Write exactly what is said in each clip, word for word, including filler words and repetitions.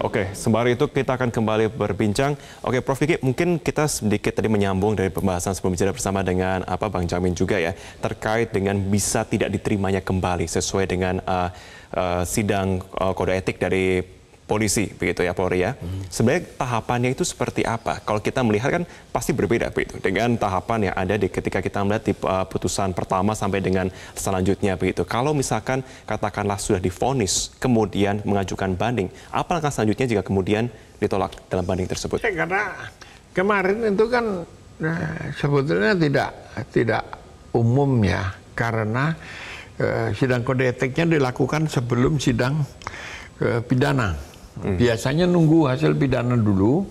Oke, sembari itu kita akan kembali berbincang. Oke, Prof Kiki, mungkin kita sedikit tadi menyambung dari pembahasan sebelum jeda bersama dengan apa Bang Jamin juga ya, terkait dengan bisa tidak diterimanya kembali sesuai dengan uh, uh, sidang uh, kode etik dari polisi, begitu ya Polri ya. Hmm. Sebenarnya tahapannya itu seperti apa? Kalau kita melihat kan pasti berbeda begitu dengan tahapan yang ada di ketika kita melihat di uh, putusan pertama sampai dengan selanjutnya begitu. Kalau misalkan katakanlah sudah divonis, kemudian mengajukan banding, apa langkah selanjutnya jika kemudian ditolak dalam banding tersebut? Ya, karena kemarin itu kan nah, sebetulnya tidak tidak umum ya, karena eh, sidang kode etiknya dilakukan sebelum sidang eh, pidana. Hmm. Biasanya nunggu hasil pidana dulu,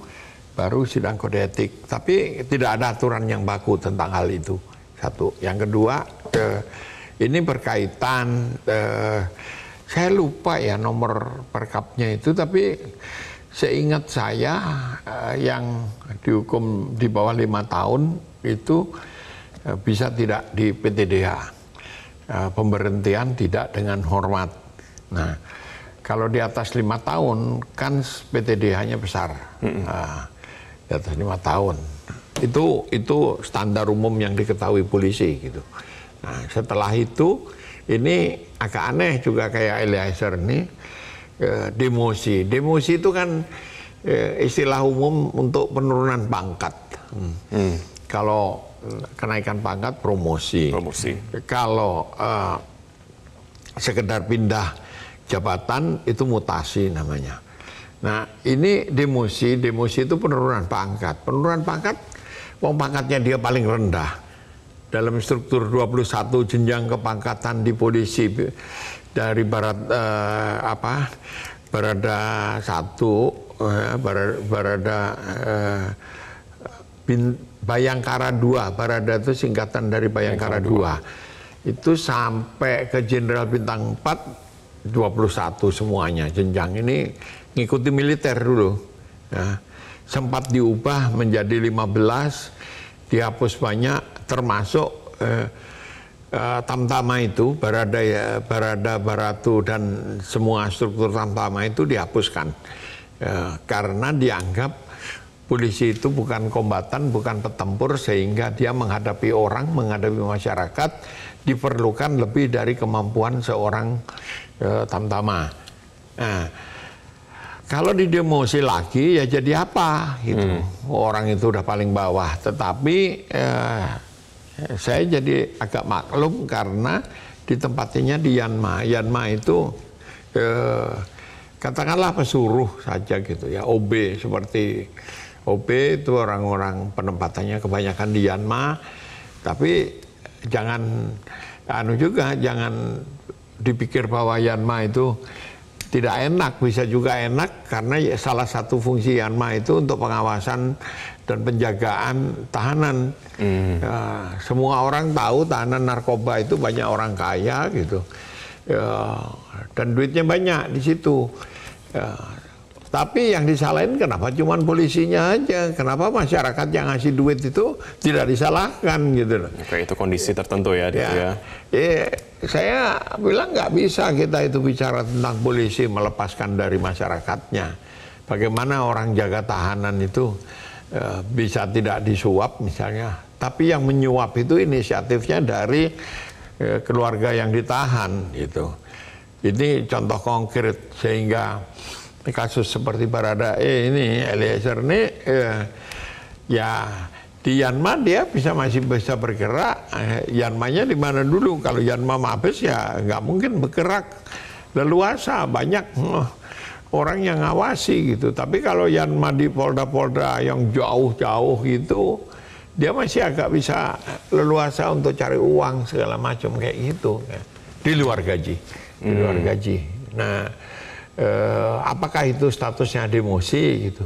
baru sidang kode etik. Tapi tidak ada aturan yang baku tentang hal itu. Satu. Yang kedua, eh, ini berkaitan, eh, saya lupa ya nomor perkapnya itu, tapi seingat saya eh, yang dihukum di bawah lima tahun itu eh, bisa tidak di P T D H. Eh, pemberhentian tidak dengan hormat. Nah. Kalau di atas lima tahun kan P T D H-nya besar, mm-hmm. Nah, di atas lima tahun itu itu standar umum yang diketahui polisi gitu. Nah, setelah itu ini agak aneh juga kayak Eliezer nih, eh, demosi, demosi itu kan eh, istilah umum untuk penurunan pangkat. Mm-hmm. Kalau kenaikan pangkat promosi, promosi. Kalau eh, sekedar pindah jabatan itu mutasi namanya. Nah, ini demosi, demosi itu penurunan pangkat. Penurunan pangkat, wong pangkatnya dia paling rendah. Dalam struktur dua puluh satu jenjang kepangkatan di polisi dari barat eh, apa? Barada satu, eh, Barada eh, bin, Bhayangkara Dua. Barada itu singkatan dari Bhayangkara Dua. Itu sampai ke Jenderal Bintang empat dua puluh satu semuanya jenjang ini ngikuti militer dulu ya. Sempat diubah menjadi lima belas, dihapus banyak termasuk eh, eh, tamtama itu barada ya, barada baratu dan semua struktur tamtama itu dihapuskan eh, karena dianggap polisi itu bukan kombatan, bukan petempur, sehingga dia menghadapi orang, menghadapi masyarakat diperlukan lebih dari kemampuan seorang e, tamtama. Nah, kalau didemosi lagi ya jadi apa gitu. Hmm. Orang itu udah paling bawah, tetapi e, saya jadi agak maklum karena ditempatinya di Yanma. Yanma itu e, katakanlah pesuruh saja gitu ya, O B seperti O B itu orang-orang penempatannya kebanyakan di Yanma, tapi jangan anu juga, jangan dipikir bahwa Yanma itu tidak enak, bisa juga enak karena salah satu fungsi Yanma itu untuk pengawasan dan penjagaan tahanan. Mm. Uh, semua orang tahu tahanan narkoba itu banyak orang kaya gitu, uh, dan duitnya banyak di situ. Uh, tapi yang disalahin kenapa cuman polisinya aja, kenapa masyarakat yang ngasih duit itu tidak disalahkan gitu loh. Oke, itu kondisi tertentu ya, ya, ya. Ya saya bilang nggak bisa kita itu bicara tentang polisi melepaskan dari masyarakatnya. Bagaimana orang jaga tahanan itu e, bisa tidak disuap misalnya, tapi yang menyuap itu inisiatifnya dari e, keluarga yang ditahan gitu. Ini contoh konkret sehingga kasus seperti Barada eh, ini Eliezer ini eh, ya di Yanma dia bisa masih bisa bergerak. eh, Yanmanya di mana dulu? Kalau Yanma mabes ya nggak mungkin bergerak leluasa, banyak eh, orang yang ngawasi gitu. Tapi kalau Yanma di polda-polda yang jauh-jauh gitu dia masih agak bisa leluasa untuk cari uang segala macam kayak gitu ya. Di luar gaji, di luar gaji. Nah, Uh, apakah itu statusnya demosi gitu?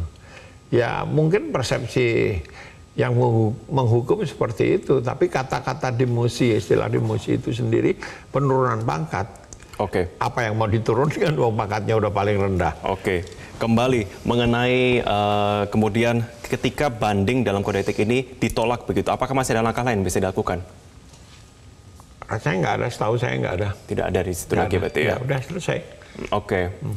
Ya mungkin persepsi yang menghukum seperti itu, tapi kata-kata demosi, istilah demosi itu sendiri penurunan pangkat. Oke. Okay. Apa yang mau diturunkan? Wong pangkatnya udah paling rendah. Oke. Okay. Kembali mengenai uh, kemudian ketika banding dalam kode etik ini ditolak begitu, apakah masih ada langkah lain bisa dilakukan? Rasanya nggak ada, setahu saya nggak ada. Tidak ada di situ lagi berarti ya. Ya udah selesai. Oke. Okay.